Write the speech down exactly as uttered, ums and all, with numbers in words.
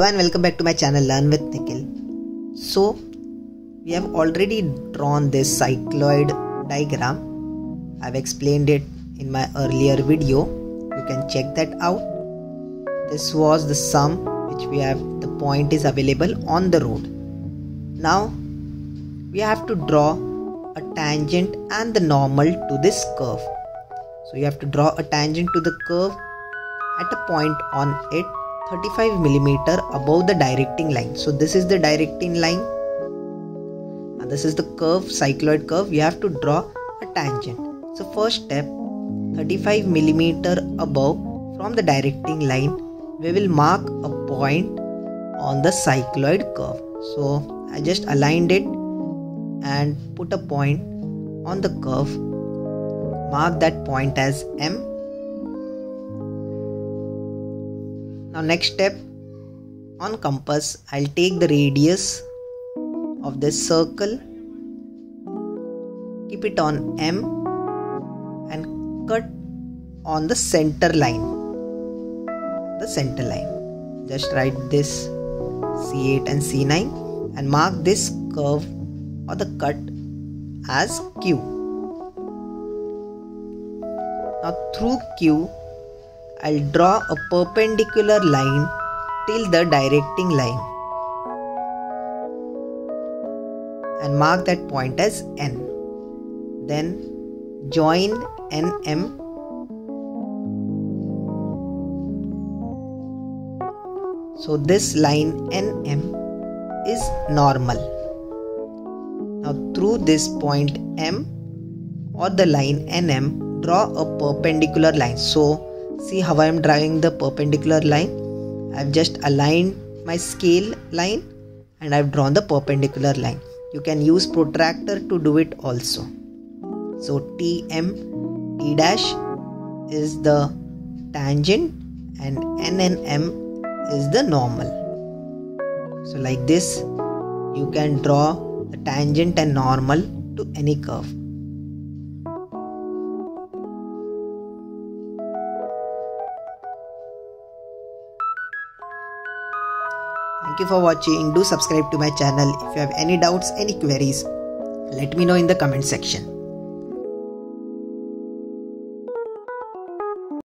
Hello and welcome back to my channel Learn with Nikhil. So we have already drawn this cycloid diagram. I've explained it in my earlier video. You can check that out. This was the sum which we have, the point is available on the road. Now we have to draw a tangent and the normal to this curve. So you have to draw a tangent to the curve at a point on it thirty-five millimeters above the directing line. So this is the directing line and this is the curve, cycloid curve. You have to draw a tangent. So first step, thirty-five millimeters above from the directing line, we will mark a point on the cycloid curve. So I just aligned it and put a point on the curve. Mark that point as M. Now next step, on compass I'll take the radius of this circle, keep it on M and cut on the center line, the center line. Just write this C eight and C nine and mark this curve or the cut as Q. Now through Q I'll draw a perpendicular line till the directing line and mark that point as N. Then join N M so this line N M is normal. Now through this point M or the line N M draw a perpendicular line. So see how I am drawing the perpendicular line. I have just aligned my scale line and I have drawn the perpendicular line. You can use protractor to do it also. So T M, T dash is the tangent and N N M is the normal. So like this you can draw the tangent and normal to any curve. Thank you for watching. Do subscribe to my channel. If you have any doubts, any queries, let me know in the comment section.